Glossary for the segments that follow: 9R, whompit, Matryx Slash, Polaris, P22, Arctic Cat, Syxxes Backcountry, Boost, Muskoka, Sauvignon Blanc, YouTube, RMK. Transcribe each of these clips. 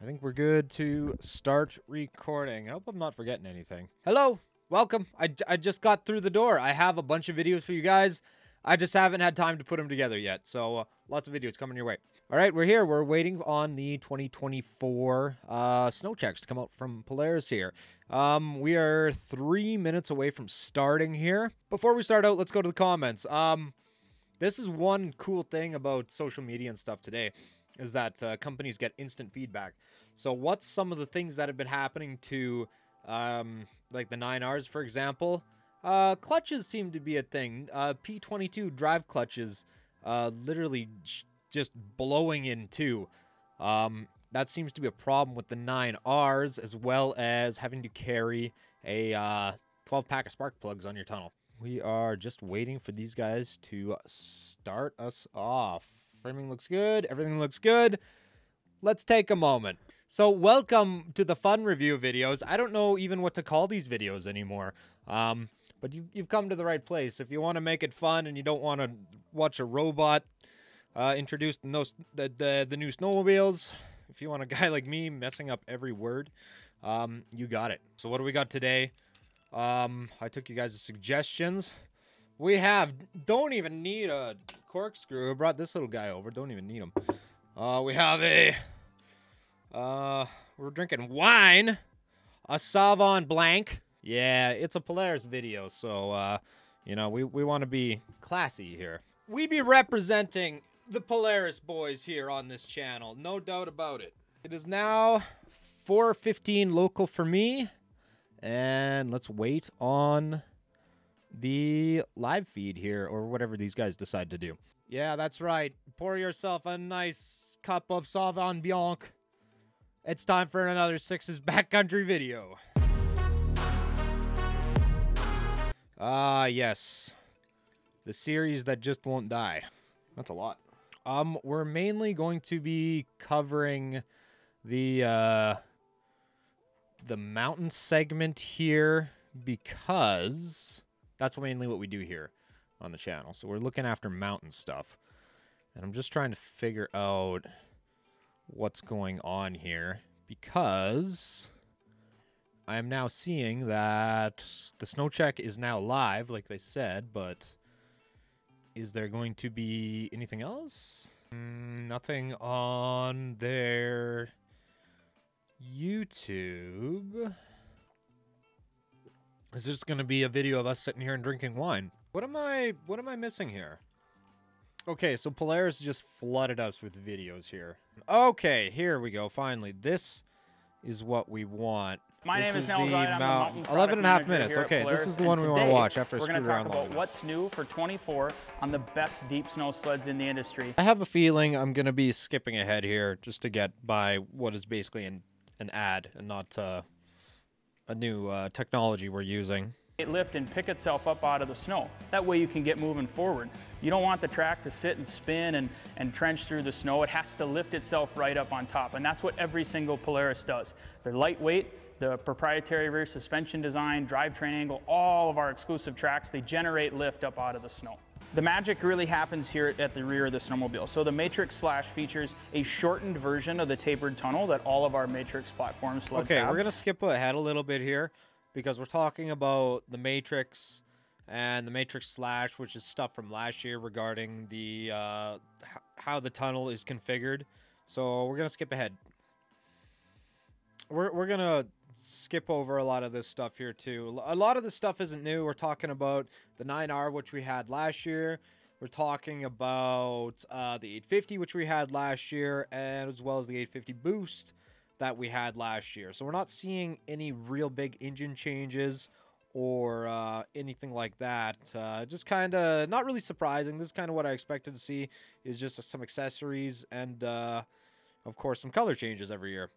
I think we're good to start recording. I hope I'm not forgetting anything. Hello, welcome. I just got through the door. I have a bunch of videos for you guys. I just haven't had time to put them together yet. So lots of videos coming your way. All right, we're here. We're waiting on the 2024 snow checks to come out from Polaris here. We are 3 minutes away from starting here. Before we start out, let's go to the comments. This is one cool thing about social media and stuff today, is that companies get instant feedback. So what's some of the things that have been happening to, like the 9Rs, for example? Clutches seem to be a thing. P22 drive clutches literally just blowing in two. That seems to be a problem with the 9Rs, as well as having to carry a 12-pack of spark plugs on your tunnel. We are just waiting for these guys to start us off. Framing looks good. Everything looks good. Let's take a moment. So welcome to the fun review videos. I don't know even what to call these videos anymore, but you've come to the right place. If you want to make it fun and you don't want to watch a robot introduce the new snowmobiles, if you want a guy like me messing up every word, you got it. So what do we got today? I took you guys' suggestions. We have, don't even need a corkscrew. I brought this little guy over. Don't even need him. We have a, we're drinking wine. A Sauvignon Blanc. Yeah, it's a Polaris video, so, you know, we want to be classy here. We be representing the Polaris boys here on this channel. No doubt about it. It is now 4:15 local for me. And let's wait on the live feed here, or whatever these guys decide to do. Yeah, that's right. Pour yourself a nice cup of Sauvignon Blanc. It's time for another Syxxes Backcountry video. Yes. The series that just won't die. That's a lot. We're mainly going to be covering the mountain segment here, because that's mainly what we do here on the channel. So we're looking after mountain stuff. And I'm just trying to figure out what's going on here, because I am now seeing that the snow check is now live, like they said, but is there going to be anything else? Nothing on their YouTube. Is this going to be a video of us sitting here and drinking wine? What am I missing here? Okay, so Polaris just flooded us with videos here. Okay, here we go. Finally, this is what we want. My name is Nelson. I'm a mountain product manager here at Polaris. 11 and a half minutes. Okay, this is the one we want to watch after I screw around. We're going to talk about what's new for 24 on the best deep snow sleds in the industry. I have a feeling I'm going to be skipping ahead here just to get by what is basically an ad and not a new technology we're using. It lift and pick itself up out of the snow. That way you can get moving forward. You don't want the track to sit and spin and trench through the snow. It has to lift itself right up on top, and that's what every single Polaris does. They're lightweight, the proprietary rear suspension design, drivetrain angle, all of our exclusive tracks, they generate lift up out of the snow. The magic really happens here at the rear of the snowmobile. So the Matryx Slash features a shortened version of the tapered tunnel that all of our Matryx platform sleds have. Okay, we're gonna skip ahead a little bit here, because we're talking about the Matryx and the Matryx Slash, which is stuff from last year regarding the how the tunnel is configured. So we're gonna skip ahead. We're gonna skip over a lot of this stuff here too. A lot of this stuff isn't new. We're talking about the 9R, which we had last year. We're talking about the 850, which we had last year, and as well as the 850 Boost that we had last year. So we're not seeing any real big engine changes or anything like that. Just kind of not really surprising. This is kind of what I expected to see, is just some accessories and of course some color changes every year.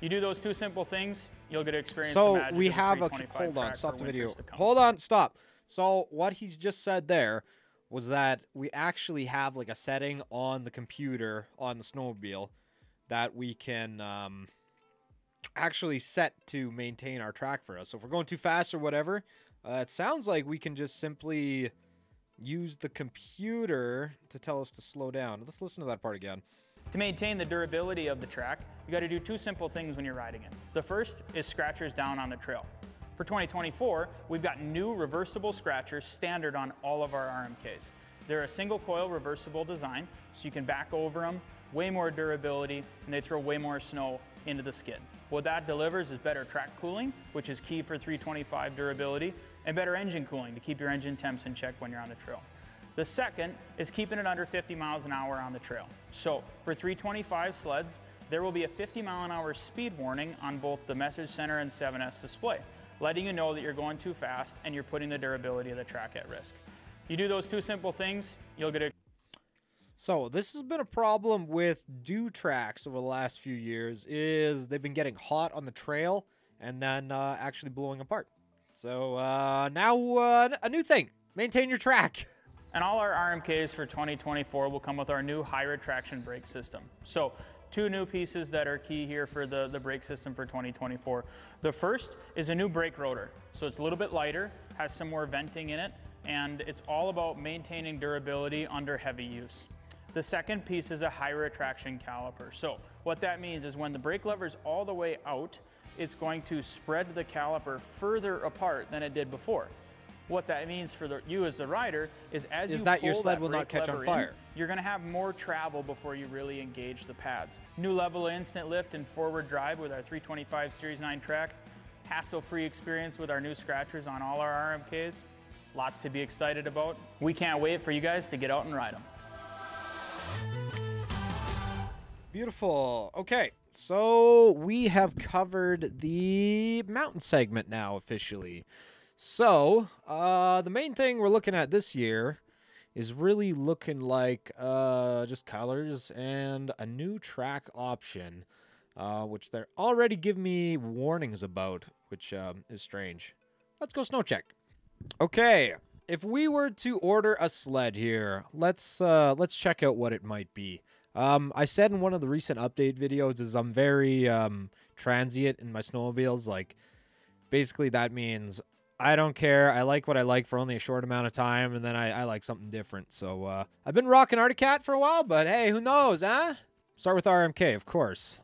You do those two simple things, you'll get to experience the magic. So we have a, hold on, stop the video. Hold on, stop. So what he's just said there was that we actually have like a setting on the computer on the snowmobile that we can actually set to maintain our track for us. So if we're going too fast or whatever, it sounds like we can just simply use the computer to tell us to slow down. Let's listen to that part again. To maintain the durability of the track, you got to do two simple things when you're riding it. The first is scratchers down on the trail. For 2024, we've got new reversible scratchers standard on all of our RMKs. They're a single coil reversible design, so you can back over them, way more durability, and they throw way more snow into the skid. What that delivers is better track cooling, which is key for 325 durability, and better engine cooling to keep your engine temps in check when you're on the trail. The second is keeping it under 50 miles an hour on the trail. So for 325 sleds, there will be a 50 mile an hour speed warning on both the Message Center and 7S display, letting you know that you're going too fast and you're putting the durability of the track at risk. You do those two simple things, you'll get a... So this has been a problem with dew tracks over the last few years, is they've been getting hot on the trail and then actually blowing apart. So now a new thing, maintain your track. And all our RMKs for 2024 will come with our new high retraction brake system. So two new pieces that are key here for the brake system for 2024. The first is a new brake rotor. So it's a little bit lighter, has some more venting in it, and it's all about maintaining durability under heavy use. The second piece is a high retraction caliper. So what that means is when the brake lever's all the way out, it's going to spread the caliper further apart than it did before. What that means for you as the rider is your sled will not catch on fire. You're going to have more travel before you really engage the pads. New level of instant lift and forward drive with our 325 Series 9 track. Hassle-free experience with our new scratchers on all our RMKs. Lots to be excited about. We can't wait for you guys to get out and ride them. Beautiful. Okay, so we have covered the mountain segment now officially. So, the main thing we're looking at this year is really looking like just colors and a new track option, which they're already giving me warnings about, which is strange. Let's go snow check. Okay, if we were to order a sled here, let's check out what it might be. I said in one of the recent update videos is I'm very transient in my snowmobiles. Like, basically that means I don't care. I like what I like for only a short amount of time, and then I like something different. So I've been rocking Arctic Cat for a while, but hey, who knows, huh? Start with RMK, of course.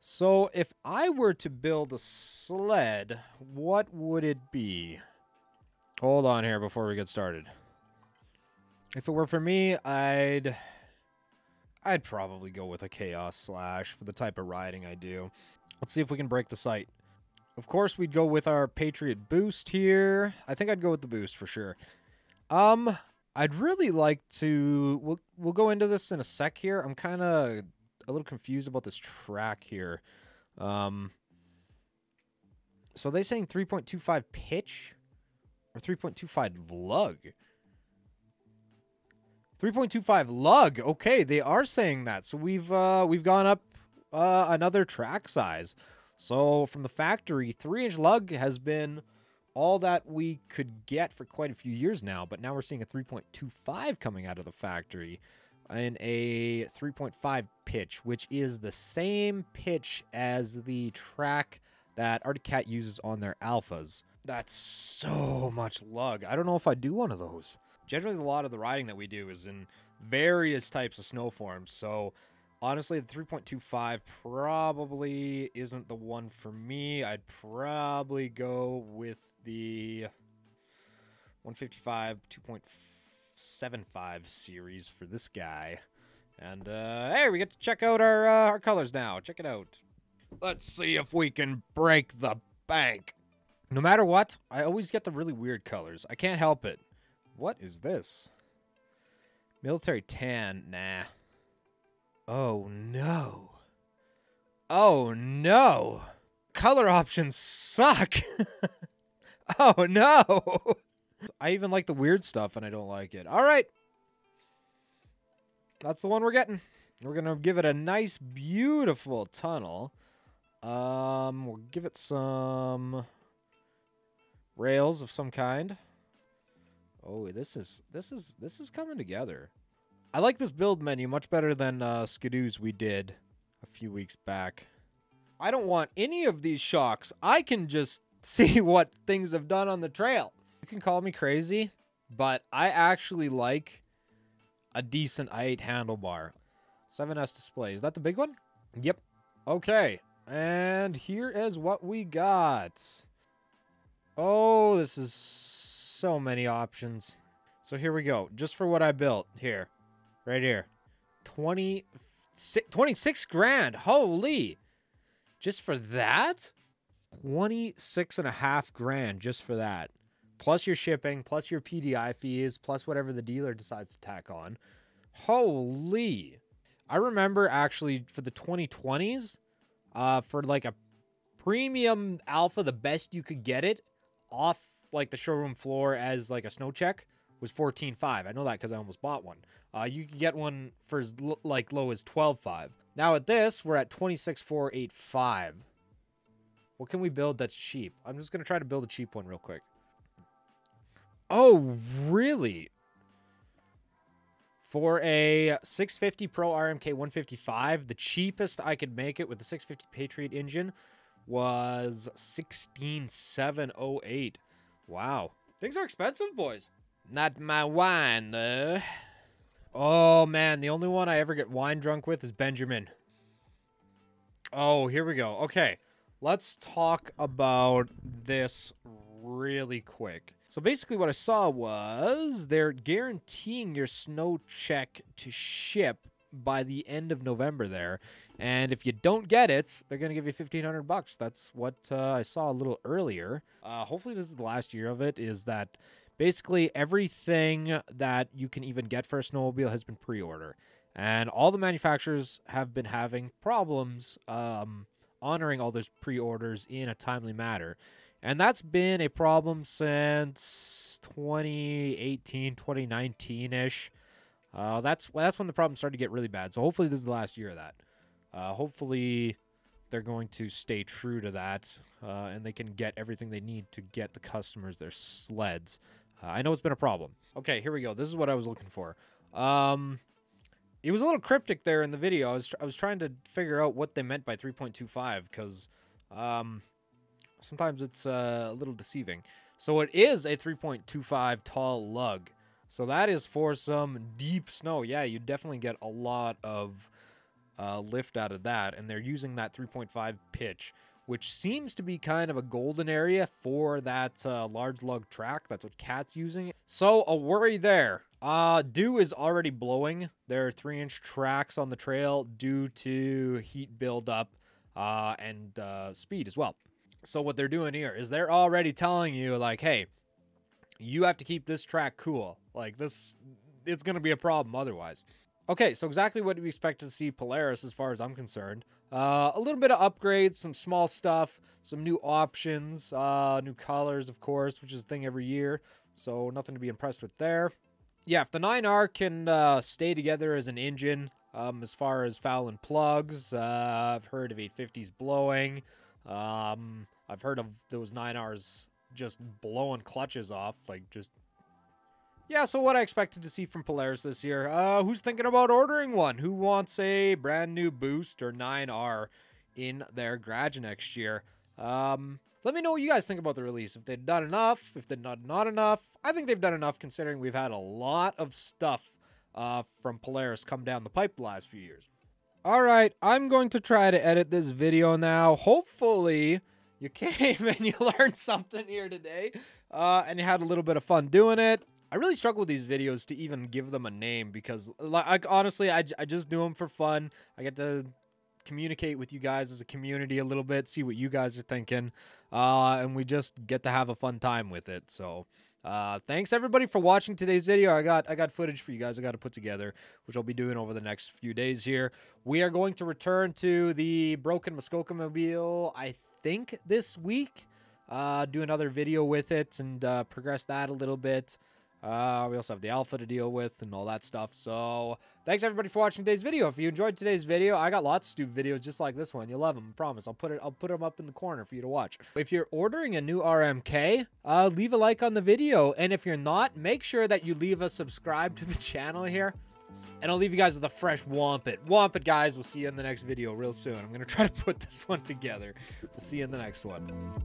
So if I were to build a sled, what would it be? Hold on here before we get started. If it were for me, I'd probably go with a Chaos Slash for the type of riding I do. Let's see if we can break the site. Of course, we'd go with our Patriot Boost here. I think I'd go with the Boost for sure. I'd really like to... We'll go into this in a sec here. I'm kind of a little confused about this track here. So they're saying 3.25 pitch or 3.25 lug? 3.25 lug. Okay, they are saying that. So we've gone up another track size. So from the factory, 3-inch lug has been all that we could get for quite a few years now, but now we're seeing a 3.25 coming out of the factory in a 3.5 pitch, which is the same pitch as the track that Arctic Cat uses on their alphas. That's so much lug. I don't know if I do one of those. Generally, a lot of the riding that we do is in various types of snow forms, so honestly, the 3.25 probably isn't the one for me. I'd probably go with the 155 2.75 series for this guy. And, hey, we get to check out our colors now. Check it out. Let's see if we can break the bank. No matter what, I always get the really weird colors. I can't help it. What is this? Military tan. Nah. Oh, no. Oh, no. Color options suck. Oh, no. I even like the weird stuff, and I don't like it. All right. That's the one we're getting. We're going to give it a nice, beautiful tunnel. We'll give it some rails of some kind. Oh, this is coming together. I like this build menu much better than Skidoo's we did a few weeks back. I don't want any of these shocks. I can just see what things have done on the trail. You can call me crazy, but I actually like a decent 8 handlebar. 7S display. Is that the big one? Yep. Okay. And here is what we got. Oh, this is so many options. So here we go. Just for what I built here. Right here. 26 grand. Holy. Just for that? 26 and a half grand just for that. Plus your shipping, plus your PDI fees, plus whatever the dealer decides to tack on. Holy. I remember actually for the 2020s, for like a premium alpha, the best you could get it off like the showroom floor as like a snow check was 14.5. I know that because I almost bought one. You could get one for as like low as 12.5. Now at this, we're at 26.485. What can we build that's cheap? I'm just going to try to build a cheap one real quick. Oh, really? For a 650 Pro RMK 155, the cheapest I could make it with the 650 Patriot engine was 16,708. Wow. Things are expensive, boys. Not my wine, though. Oh, man. The only one I ever get wine drunk with is Benjamin. Oh, here we go. Okay. Let's talk about this really quick. So basically what I saw was they're guaranteeing your snow check to ship by the end of November there. And if you don't get it, they're going to give you $1,500. That's what I saw a little earlier. Hopefully this is the last year of it, is that basically everything that you can even get for a snowmobile has been pre-order. And all the manufacturers have been having problems honoring all those pre-orders in a timely manner. And that's been a problem since 2018, 2019-ish. That's when the problem started to get really bad. So hopefully this is the last year of that. Hopefully they're going to stay true to that and they can get everything they need to get the customers their sleds. I know it's been a problem. Okay, here we go. This is what I was looking for. It was a little cryptic there in the video. I was trying to figure out what they meant by 3.25 because... sometimes it's a little deceiving. So it is a 3.25 tall lug. So that is for some deep snow. Yeah, you definitely get a lot of lift out of that. And they're using that 3.5 pitch, which seems to be kind of a golden area for that large lug track. That's what Cat's using. So a worry there. Dew is already blowing. There are 3-inch tracks on the trail due to heat buildup and speed as well. So what they're doing here is they're already telling you, like, hey, you have to keep this track cool. Like, this, it's going to be a problem otherwise. Okay, so exactly what we expect to see Polaris as far as I'm concerned. A little bit of upgrades, some small stuff, some new options, new colors, of course, which is a thing every year. So nothing to be impressed with there. Yeah, if the 9R can stay together as an engine as far as Fallon plugs, I've heard of 850s blowing. I've heard of those 9Rs just blowing clutches off, like just... Yeah, so what I expected to see from Polaris this year. Who's thinking about ordering one? Who wants a brand new boost or 9R in their garage next year? Let me know what you guys think about the release. If they've done enough, if they've done not enough. I think they've done enough considering we've had a lot of stuff from Polaris come down the pipe the last few years. All right, I'm going to try to edit this video now. Hopefully, you came and you learned something here today, and you had a little bit of fun doing it. I really struggle with these videos to even give them a name because, like, honestly, I just do them for fun. I get to communicate with you guys as a community a little bit, see what you guys are thinking, and we just get to have a fun time with it. So... thanks everybody for watching today's video. I got footage for you guys I got to put together, which I'll be doing over the next few days here. We are going to return to the broken Muskoka mobile, I think this week, do another video with it and, progress that a little bit. We also have the alpha to deal with and all that stuff. So thanks everybody for watching today's video. If you enjoyed today's video, I got lots of stupid videos just like this one. You'll love them. I promise. I'll put them up in the corner for you to watch. If you're ordering a new RMK, leave a like on the video. And if you're not, make sure that you leave a subscribe to the channel here. And I'll leave you guys with a fresh Wampit. Wampit, guys. We'll see you in the next video real soon. I'm going to try to put this one together. We'll see you in the next one.